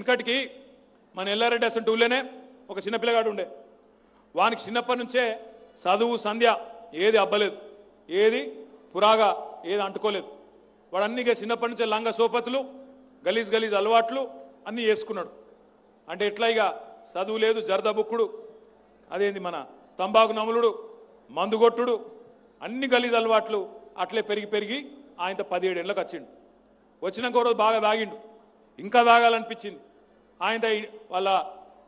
వెనకటికి మన ఎల్లారెడ్డి అసెంబ్లీలోనే ఒక చిన్న పిల్లగాడు ఉండే. వానికి చిన్నప్పటి నుంచే చదువు సంధ్య ఏది అబ్బలేదు, ఏది పురాగా ఏది అంటుకోలేదు. వాడు అన్నిగా చిన్నప్పటి నుంచే లంగ సోపతులు గలీజ్ గలీజ్ అలవాట్లు అన్నీ వేసుకున్నాడు. అంటే ఎట్లా ఇక చదువు లేదు, జరదబుక్కుడు, అదేంది మన తంబాకు నములుడు, మందుగొట్టుడు, అన్ని గలీజ్ అలవాట్లు అట్లే పెరిగి పెరిగి ఆయనతో 17 ఏళ్ళకి వచ్చిండు. వచ్చినాక ఒకరోజు బాగా తాగిండు, ఇంకా తాగాలనిపించింది. ఆయనతో వాళ్ళ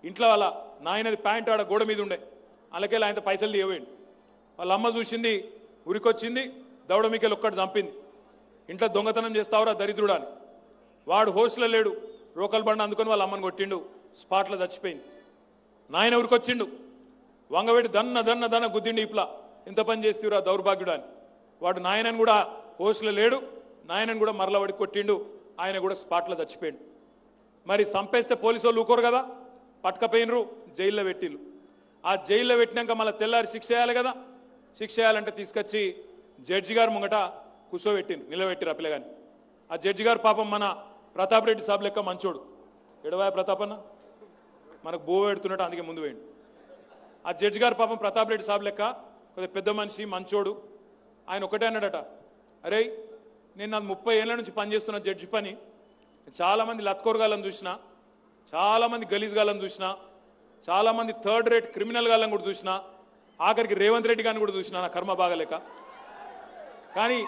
ఇంట్లో వాళ్ళ నాయనది ప్యాంటు ఆడ గోడ మీద ఉండే, అలాగే ఆయనతో పైసలు తీయవేయండి. వాళ్ళ అమ్మ చూసింది, ఉరికొచ్చింది, దౌడమికెళ్ళి ఒక్కటి చంపింది. ఇంట్లో దొంగతనం చేస్తావురా దరిద్రుడా అని. వాడు హోస్లో లేడు, రోకల్ బండి అందుకొని వాళ్ళ అమ్మని కొట్టిండు, స్పాట్లో చచ్చిపోయింది. నాయన ఉరికొచ్చిండు, వంగవేటి దన్న దన్న దన్న గుద్దిండు ఇప్లా, ఇంత పని చేస్తేవురా దౌర్భాగ్యుడు అని. వాడు నాయనని కూడా హోస్లో లేడు, నాయనని కూడా మరల వాడికి కొట్టిండు, ఆయన కూడా స్పాట్లో చచ్చిపోయిండు. మరి సంపేస్తే పోలీసు వాళ్ళు ఊకోరు కదా, పట్టుకపోయినరు, జైల్లో పెట్టిళ్ళు. ఆ జైల్లో పెట్టినాక మళ్ళీ తెల్లారి శిక్ష చేయాలి కదా, శిక్ష చేయాలంటే తీసుకొచ్చి జడ్జి గారు ముంగట కూర్చోబెట్టిండు, నిలబెట్టిరు ఆ పిల్లగాని. ఆ జడ్జి గారు పాపం మన ప్రతాప్ రెడ్డి సాబ్ లెక్క మంచోడు. ఎడవాయ ప్రతాపన్న మనకు బో పెడుతున్నట్టు అందుకే ముందు వేయండి. ఆ జడ్జి గారు పాపం ప్రతాప్ రెడ్డి సాబ్ లెక్క కొద్దిగా పెద్ద మనిషి మంచోడు. ఆయన ఒకటే అన్నాడట, అరే నేను నాది 30 ఏళ్ళ నుంచి పనిచేస్తున్న జడ్జి పని, చాలామంది లత్కోరగాళ్ళని చూసినా, చాలామంది గలీజ్ గాళ్ళని చూసినా, చాలామంది థర్డ్ రేట్ క్రిమినల్ గాళ్ళని కూడా చూసినా, ఆఖరికి రేవంత్ రెడ్డి గారిని కూడా చూసినా, నా కర్మ బాగలేక. కానీ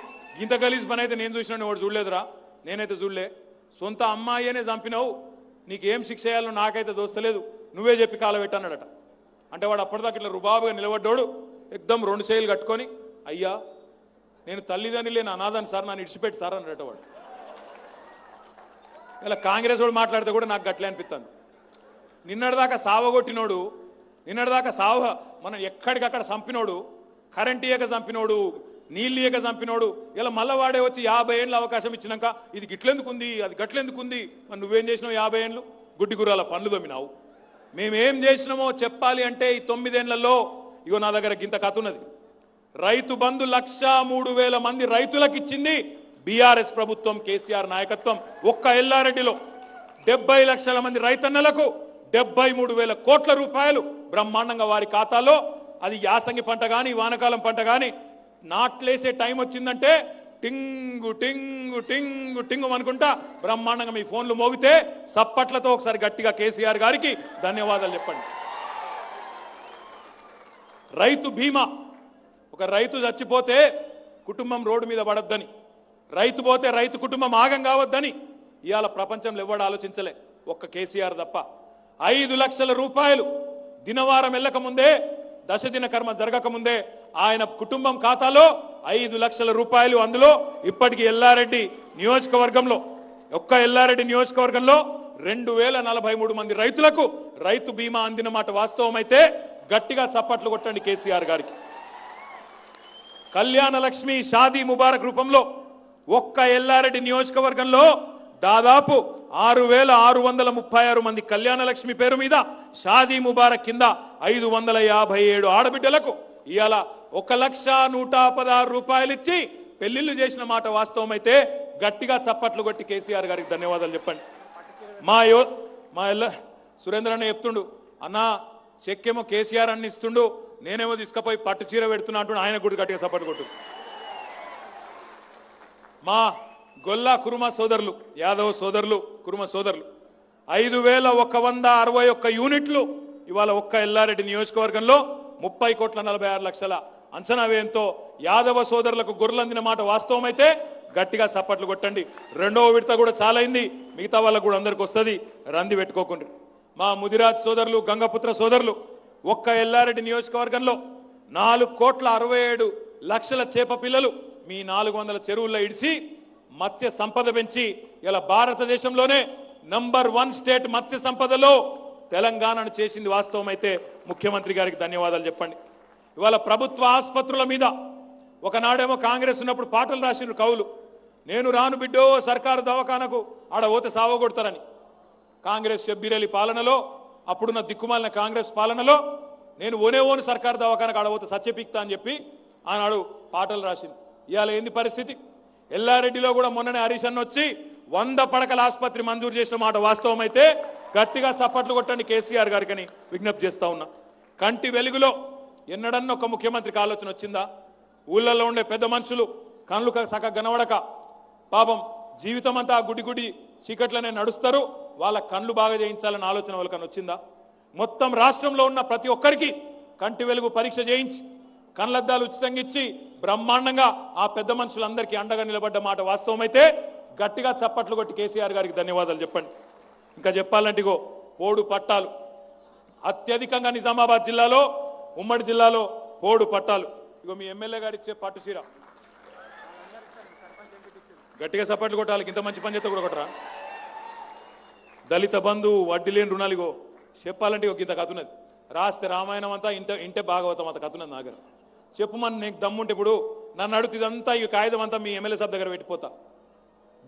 ఇంత గలీజ్ పని అయితే నేను చూసినాను వాడు చూడలేదురా, నేనైతే చూడలే. సొంత అమ్మాయినే చంపినావు, నీకేం శిక్ష చేయాలో నాకైతే దోస్తలేదు, నువ్వే చెప్పి కాల పెట్టన్నాడట. అంటే వాడు అప్పటిదాకా ఇట్లా రుబాబుగా నిలబడ్డాడు, ఎక్దం 2 చేయిలు కట్టుకొని, అయ్యా నేను తల్లిదండ్రి లేని అనాథాన్ని సార్, నన్ను ఇడిచిపెట్టి సార్ అన్నట వాడు. ఇలా కాంగ్రెస్ వాడు మాట్లాడితే కూడా నాకు గట్లే అనిపిస్తుంది. నిన్నటిదాకా సావగొట్టినోడు, నిన్నటిదాకా సావ మనం ఎక్కడికక్కడ చంపినోడు, కరెంట్ ఇయ్యక చంపినోడు, నీళ్ళు ఇయ్యక చంపినోడు, ఇలా మళ్ళీ వాడే వచ్చి 50 ఏళ్ళు అవకాశం ఇచ్చినాక ఇది గిట్లెందుకు ఉంది, అది గట్లెందుకు ఉంది, మరి నువ్వేం చేసినావు 50 ఏళ్ళు గుడ్డి గుర్రాల పనులు దొమ్మినావు. మేమేం చేసినామో చెప్పాలి అంటే ఈ 9 ఏళ్లలో ఇగో నా దగ్గర గింత కథ ఉన్నది. రైతు బంధు 1,03,000 మంది రైతులకు ఇచ్చింది బీఆర్ఎస్ ప్రభుత్వం, కేసీఆర్ నాయకత్వం. ఒక్క ఎల్లారెడ్డిలో 70 లక్షల మంది రైతన్నలకు 73,000 కోట్ల రూపాయలు బ్రహ్మాండంగా వారి ఖాతాలో. అది యాసంగి పంట కానీ వానకాలం పంట కానీ నాట్లేసే టైం వచ్చిందంటే టింగు టింగు టింగు టింగు అనుకుంటా బ్రహ్మాండంగా మీ ఫోన్లు మోగితే సప్పట్లతో ఒకసారి గట్టిగా కేసీఆర్ గారికి ధన్యవాదాలు చెప్పండి. రైతు బీమా, ఒక రైతు చచ్చిపోతే కుటుంబం రోడ్డు మీద పడద్దని, రైతు పోతే రైతు కుటుంబం ఆగం కావద్దని ఇవాళ ప్రపంచంలో ఎవడు ఆలోచించలే ఒక్క కేసీఆర్ తప్ప. 5 లక్షల రూపాయలు దినవారం వెళ్ళక ముందే, దశ దిన కర్మ జరగక ముందే ఆయన కుటుంబం ఖాతాలో 5 లక్షల రూపాయలు. అందులో ఇప్పటికీ ఎల్లారెడ్డి నియోజకవర్గంలో, ఒక్క ఎల్లారెడ్డి నియోజకవర్గంలో 2,043 మంది రైతులకు రైతు బీమా అందిన మాట వాస్తవమైతే గట్టిగా చప్పట్లు కొట్టండి కేసీఆర్ గారికి. కళ్యాణ లక్ష్మి షాదీ ముబారక్ రూపంలో ఒక్క ఎల్లారెడ్డి నియోజకవర్గంలో దాదాపు 6,636 మంది కళ్యాణ లక్ష్మి పేరు మీద షాదీ ముబారక్ కింద 557 ఆడబిడ్డలకు ఇవాళ 1,00,116 రూపాయలు ఇచ్చి పెళ్లిళ్ళు చేసిన మాట వాస్తవమైతే గట్టిగా చప్పట్లు కొట్టి కేసీఆర్ గారికి ధన్యవాదాలు చెప్పండి. మా సురేంద్ర అన్న చెప్తుండు, అన్న చెక్కేమో కేసీఆర్ అన్ని ఇస్తుండు, నేనేమో తీసుకపోయి పట్టు చీర పెడుతున్నా అంటూ ఆయన కూడా గట్టిగా చప్పట్లు కొట్టు. మా గొల్లా కురుమ సోదరులు, యాదవ సోదరులు, కురుమ సోదరులు 5,161 యూనిట్లు ఇవాళ ఒక్క ఎల్లారెడ్డి నియోజకవర్గంలో 30,46,00,000 అంచనా వ్యయంతో యాదవ సోదరులకు గొర్రెలందిన మాట వాస్తవమైతే గట్టిగా చప్పట్లు కొట్టండి. రెండవ విడత కూడా చాలైంది, మిగతా వాళ్ళకు కూడా అందరికి వస్తుంది, రంది పెట్టుకోకుండా. మా ముదిరాజ్ సోదరులు, గంగపుత్ర సోదరులు ఒక్క ఎల్లారెడ్డి నియోజకవర్గంలో 4,67,00,000 చేప పిల్లలు మీ 400 చెరువుల్లో ఇడిచి మత్స్య సంపద పెంచి ఇలా భారతదేశంలోనే నంబర్ 1 స్టేట్ మత్స్య సంపదలో తెలంగాణను చేసింది వాస్తవమైతే ముఖ్యమంత్రి గారికి ధన్యవాదాలు చెప్పండి. ఇవాళ ప్రభుత్వ ఆసుపత్రుల మీద ఒకనాడేమో కాంగ్రెస్ ఉన్నప్పుడు పాటలు రాసిన కవులు, నేను రాను బిడ్డో సర్కారు దవాఖానకు ఆడ ఓతే సావగొడతారని. కాంగ్రెస్ షబ్బీరలి పాలనలో, అప్పుడున్న దిక్కుమాలిన కాంగ్రెస్ పాలనలో నేను ఓను సర్కారు దవాఖానకు ఆడ ఓతే సత్యపీక్తా అని చెప్పి ఆనాడు పాటలు రాసింది. ఇవాళ ఏంది పరిస్థితి? ఎల్లారెడ్డిలో కూడా మొన్ననే హరీష్ అన్న వచ్చి 100 పడకల ఆసుపత్రి మంజూరు చేసిన మాట వాస్తవమైతే గట్టిగా సపట్లు కొట్టండి కేసీఆర్ గారికని విజ్ఞప్తి చేస్తా ఉన్నా. కంటి వెలుగులో ఎన్నడన్న ఒక ముఖ్యమంత్రికి ఆలోచన వచ్చిందా? ఊళ్ళల్లో ఉండే పెద్ద మనుషులు కళ్ళు సక గనవడక పాపం జీవితం అంతా గుడిగుడి చీకట్లనే నడుస్తారు, వాళ్ళ కళ్ళు బాగా చేయించాలని ఆలోచన వాళ్ళకని వచ్చిందా? మొత్తం రాష్ట్రంలో ఉన్న ప్రతి ఒక్కరికి కంటి వెలుగు పరీక్ష చేయించి కళ్ళద్దాలు ఉచితంగా ఇచ్చి బ్రహ్మాండంగా ఆ పెద్ద మనుషులందరికీ అండగా నిలబడ్డ మాట వాస్తవమైతే గట్టిగా చప్పట్లు కొట్టి కేసీఆర్ గారికి ధన్యవాదాలు చెప్పండి. ఇంకా చెప్పాలంటే ఇగో పోడు పట్టాలు అత్యధికంగా నిజామాబాద్ జిల్లాలో, ఉమ్మడి జిల్లాలో పోడు పట్టాలు. ఇగో మీ ఎమ్మెల్యే గారు ఇచ్చే పట్టు చీర, గట్టిగా చప్పట్లు కొట్టాలి. ఇంత మంచి పని చేస్తే కూడా కొట్టరా? దళిత బంధు, వడ్డీ లేని రుణాలు, ఇగో చెప్పాలంటే ఇగో ఇంత కథ ఉన్నది. రాస్తే రామాయణం అంతా, ఇంటే భాగవతం అంత కథ ఉన్నది నా దగ్గర. చెప్పుమని నీకు దమ్ముంటే ఇప్పుడు నన్ను అడుగుతూ ఇదంతా ఈ కాగితం అంతా మీ ఎమ్మెల్యే సాబ్ దగ్గర పెట్టిపోతా.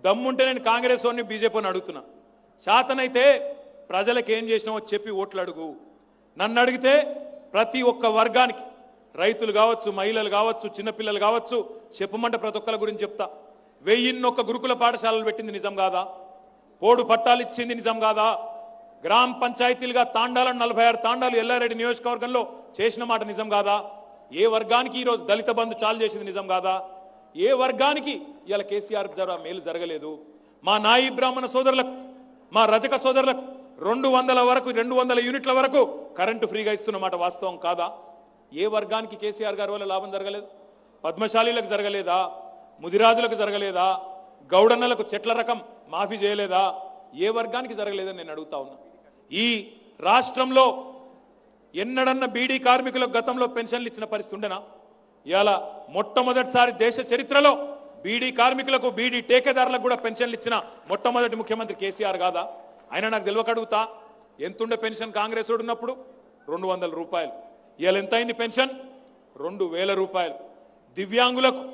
దమ్ముంటే నేను కాంగ్రెస్ వాడిని, బీజేపీని అడుగుతున్నా. శాతనైతే ప్రజలకు ఏం చేసినావో చెప్పి ఓట్లు అడుగు. నన్ను అడిగితే ప్రతి ఒక్క వర్గానికి, రైతులు కావచ్చు, మహిళలు కావచ్చు, చిన్నపిల్లలు కావచ్చు, చెప్పమంటే ప్రతి ఒక్కరి గురించి చెప్తా. 1001 గురుకుల పాఠశాలలు పెట్టింది నిజం కాదా? పోడు పట్టాలు ఇచ్చింది నిజం కాదా? గ్రామ పంచాయతీలుగా తాండాలను 46 తాండాలు ఎల్లారెడ్డి నియోజకవర్గంలో చేసిన మాట నిజం కాదా? ఏ వర్గానికి ఈరోజు దళిత బంధు చాలు చేసింది నిజం కాదా? ఏ వర్గానికి ఇవాళ కేసీఆర్ మేలు జరగలేదు? మా నాయి బ్రాహ్మణ సోదరులకు, మా రజక సోదరులకు 200 యూనిట్ల వరకు కరెంటు ఫ్రీగా ఇస్తున్నమాట వాస్తవం కాదా? ఏ వర్గానికి కేసీఆర్ గారి వల్ల లాభం జరగలేదు? పద్మశాలీలకు జరగలేదా? ముదిరాజులకు జరగలేదా? గౌడన్నలకు చెట్ల రకం మాఫీ చేయలేదా? ఏ వర్గానికి జరగలేదని నేను అడుగుతా ఉన్నా. ఈ రాష్ట్రంలో ఎన్నడన్న బీడీ కార్మికులకు గతంలో పెన్షన్లు ఇచ్చిన పరిస్థితి ఉండేనా? ఇవాళ మొట్టమొదటిసారి దేశ చరిత్రలో బీడీ కార్మికులకు, బీడీ టేకేదారులకు కూడా పెన్షన్లు ఇచ్చిన మొట్టమొదటి ముఖ్యమంత్రి కేసీఆర్ కాదా? అయినా నాకు తెలియక అడుగుతా, ఎంతుండే పెన్షన్ కాంగ్రెస్ వాడు ఉన్నప్పుడు? 200 రూపాయలు. ఇవాళ ఎంత అయింది పెన్షన్? 2000 రూపాయలు. దివ్యాంగులకు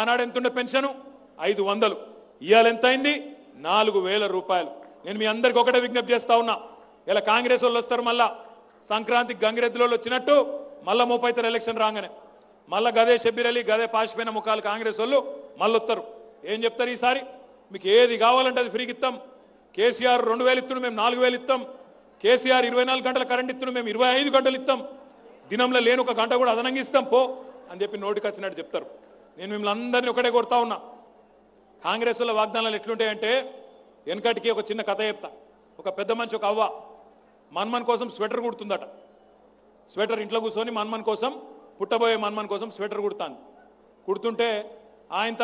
ఆనాడు ఎంతుండే పెన్షను? 500. ఇవాళ ఎంత అయింది? 4000 రూపాయలు. నేను మీ అందరికి ఒకటే విజ్ఞప్తి చేస్తా ఉన్నా, ఇలా కాంగ్రెస్ వాళ్ళు వస్తారు, మళ్ళా సంక్రాంతికి గంగిరెద్దులో వచ్చినట్టు మళ్ళీ 35 ఎలక్షన్ రాగానే మళ్ళీ గదే షబ్బీర్ అలీ, గదే పాసిపోయిన ముఖాలు కాంగ్రెస్ వాళ్ళు మళ్ళీ వస్తారు. ఏం చెప్తారు? ఈసారి మీకు ఏది కావాలంటే అది ఫ్రీకి ఇస్తాం. కేసీఆర్ 2000 ఇస్తున్నాడు, మేము 4000 ఇస్తాం. కేసీఆర్ 24 గంటల కరెంట్ ఇస్తున్నాడు, మేము 25 గంటలు ఇస్తాం. దినంలో లేని 1 గంట కూడా అదనంగా ఇస్తాం పో అని చెప్పి నోటికి వచ్చినట్టు చెప్తారు. నేను మిమ్మల్ని అందరినీ ఒకటే కొడతా ఉన్నా, కాంగ్రెస్ వాళ్ళ వాగ్దానాలు ఎట్లుంటాయంటే, వెనకటికి ఒక చిన్న కథ చెప్తా. ఒక పెద్ద మనిషి, ఒక అవ్వ, మన్మన్ కోసం స్వెటర్ కుడుతుందట. స్వెటర్ ఇంట్లో కూర్చొని మన్మన్ కోసం, పుట్టబోయే మన్మన్ కోసం స్వెటర్ కుడుతాను. కుడుతుంటే ఆయంత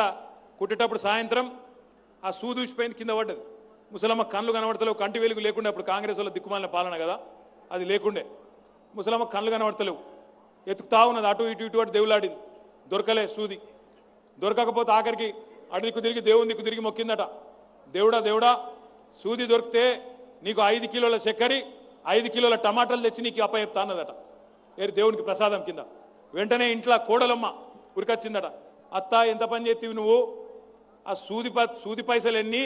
కుట్టేటప్పుడు సాయంత్రం ఆ సూదూసిపోయింది, కింద పడ్డది. ముసలమ్మ కళ్ళు కనబడతలేవు, కంటి వెలుగు లేకుండా, అప్పుడు కాంగ్రెస్ వాళ్ళ దిక్కుమాలిన పాలన కదా, అది లేకుండే. ముసలమ్మ కళ్ళు కనబడతలేవు, ఎత్తుకుతా ఉన్నది, అటు ఇటు ఇటు అటు దేవులాడింది, దొరకలే సూది. దొరకకపోతే ఆఖరికి అడుదిక్కు తిరిగి దేవుని దిక్కు తిరిగి మొక్కిందట, దేవుడా దేవుడా, సూది దొరికితే నీకు 5 కిలోల చక్కెర, 5 కిలోల టమాటాలు తెచ్చి నీకు అప్పచెప్తా అన్నదట, ఏది దేవునికి ప్రసాదం కింద. వెంటనే ఇంట్లో కోడలమ్మ ఉరికొచ్చిందట, అత్త ఎంత పని చేతివి నువ్వు, ఆ సూది పైసలు ఎన్ని,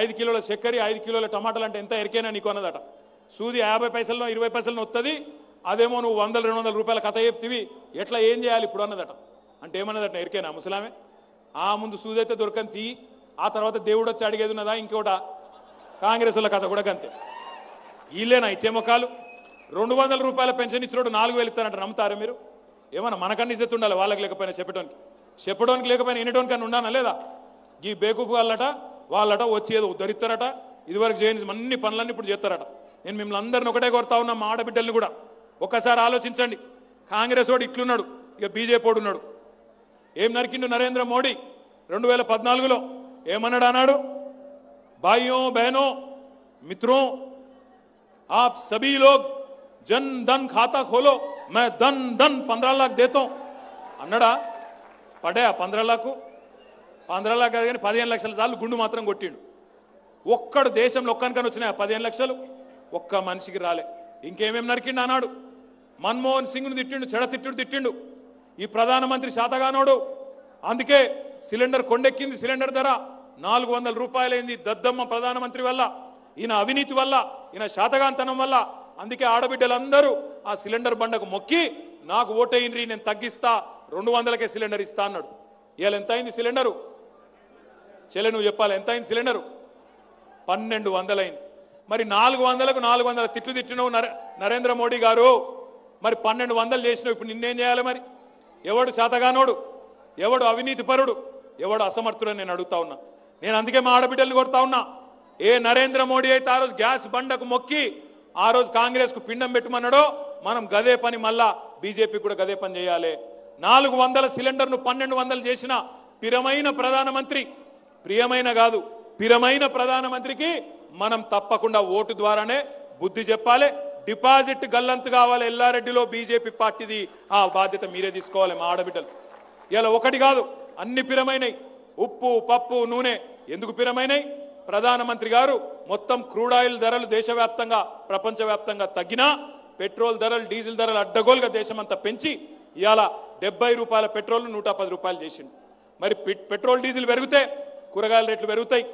5 కిలోల చక్కెర, 5 కిలోల టమాటాలు అంటే ఎంత ఎరికైనా నీకు అన్నదట. సూది 50 పైసలను 20 పైసలను వస్తుంది, అదేమో నువ్వు 100 200 రూపాయల కథ చెప్తివి, ఎట్లా ఏం చేయాలి ఇప్పుడు అన్నదట. అంటే ఏమన్నదట ఎరికైనా ముసలామే, ఆ ముందు సూది అయితే దొరకని తీ, ఆ తర్వాత దేవుడు వచ్చి అడిగేది ఉన్నదా ఇంకోట. కాంగ్రెస్ వాళ్ళ కథ కూడా అంతే. వీళ్ళేనా ఇచ్చే ముఖాలు? 200 రూపాయల పెన్షన్ ఇచ్చినోడు 4000 ఇస్తారంట, నమ్ముతారా మీరు? ఏమన్నా మనకన్నా ఇజ్జత్ ఉండాలి, వాళ్ళకి లేకపోయినా చెప్పడానికి, చెప్పడానికి లేకపోయినా వినటోనికన్నా ఉండానా లేదా? ఈ బేకూఫ్ వాళ్ళట వచ్చి ఏదో ఉద్ధరిస్తారట, ఇదివరకు చేయని అన్ని పనులన్నీ ఇప్పుడు చేస్తారట. నేను మిమ్మల్ని అందరిని ఒకటే కోరుతా ఉన్నా, మా ఆడబిడ్డల్ని కూడా ఒక్కసారి ఆలోచించండి. కాంగ్రెస్ వాడు ఇట్లున్నాడు, ఇక బీజేపీ వాడు ఉన్నాడు. ఏం నరికిండు నరేంద్ర మోడీ 2014లో? ఏమన్నాడు అన్నాడు, భాయ్యో బహనో మిత్రో आप सभी लोग जन धन खाता खोलो, मैं धन धन 15 लाख देता हूं అన్నాడా? పడయా 15 లాఖు? 15 లాఖ కాదు కానీ 15 లక్షలు సార్లు గుండు మాత్రం కొట్టిండు. ఒక్కడు దేశంలో ఒక్కనికని వచ్చినాయి 15 లక్షలు? ఒక్క మనిషికి రాలే. ఇంకేమేమి నరికిండు అన్నాడు? మన్మోహన్ సింగ్ను తిట్టిండు, తిట్టిండు. ఈ ప్రధానమంత్రి శాతగానోడు, అందుకే సిలిండర్ కొండెక్కింది, సిలిండర్ ధర 400 రూపాయలైంది దద్దమ్మ ప్రధానమంత్రి వల్ల, ఈయన అవినీతి వల్ల, ఈయన శాతగాంతనం వల్ల. అందుకే ఆడబిడ్డలందరూ ఆ సిలిండర్ బండకు మొక్కి నాకు ఓటేయండి, నేను తగ్గిస్తా, 200కే సిలిండర్ ఇస్తా అన్నాడు. ఇవాళ ఎంత అయింది సిలిండరు? చెల్లె నువ్వు చెప్పాలి, ఎంత అయింది సిలిండరు? 1200 మరి 400కు 400 తిట్లు తిట్టినవు నరేంద్ర మోడీ గారు. మరి 1200 చేసినవు, ఇప్పుడు నిన్నేం చేయాలి? మరి ఎవడు శాతగానోడు, ఎవడు అవినీతిపరుడు, ఎవడు అసమర్థుడని నేను అడుగుతా ఉన్నా. నేను అందుకే మా ఆడబిడ్డల్ని కొడతా ఉన్నా. ఏ నరేంద్ర మోడీ అయితే ఆ రోజు గ్యాస్ బండకు మొక్కి ఆ రోజు కాంగ్రెస్కు పిండం పెట్టమన్నాడో మనం గదే పని మళ్ళా బీజేపీ కూడా గదే పని చేయాలి. 400 సిలిండర్ను 1200 చేసిన పిరమైన ప్రధానమంత్రి, ప్రియమైన కాదు పిరమైన ప్రధానమంత్రికి మనం తప్పకుండా ఓటు ద్వారానే బుద్ధి చెప్పాలి. డిపాజిట్ గల్లంతు కావాలి ఎల్లారెడ్డిలో బీజేపీ పార్టీది, ఆ బాధ్యత మీరే తీసుకోవాలి మా ఆడబిడ్డలు. ఇలా ఒకటి కాదు అన్ని పిరమైనవి, ఉప్పు పప్పు నూనె ఎందుకు పిరమైనవి? ప్రధానమంత్రి గారు మొత్తం క్రూడ్ ఆయిల్ ధరలు దేశవ్యాప్తంగా ప్రపంచవ్యాప్తంగా తగ్గినా పెట్రోల్ ధరలు డీజిల్ ధరలు అడ్డగోలుగా దేశమంతా పెంచి ఇవాళ 70 రూపాయల పెట్రోల్ను 110 రూపాయలు చేసింది. మరి పెట్రోల్ డీజిల్ పెరిగితే కూరగాయల రేట్లు పెరుగుతాయి,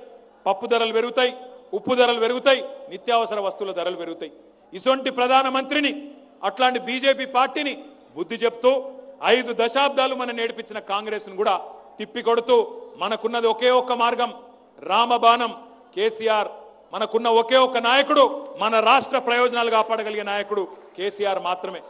పప్పు ధరలు పెరుగుతాయి, ఉప్పు ధరలు పెరుగుతాయి, నిత్యావసర వస్తువుల ధరలు పెరుగుతాయి. ఇటువంటి ప్రధానమంత్రిని అట్లాంటి బీజేపీ పార్టీని బుద్ధి చెప్తూ 5 దశాబ్దాలు మనం నేర్పించిన కాంగ్రెస్ను కూడా తిప్పికొడుతూ మనకున్నది ఒకే ఒక్క మార్గం రామబాణం కేసీఆర్. మనకున్న ఒకే ఒక్క నాయకుడు, మన రాష్ట్ర ప్రయోజనాలు కాపాడగలిగే నాయకుడు కేసీఆర్ మాత్రమే.